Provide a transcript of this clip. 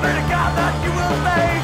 pray to God that you will save.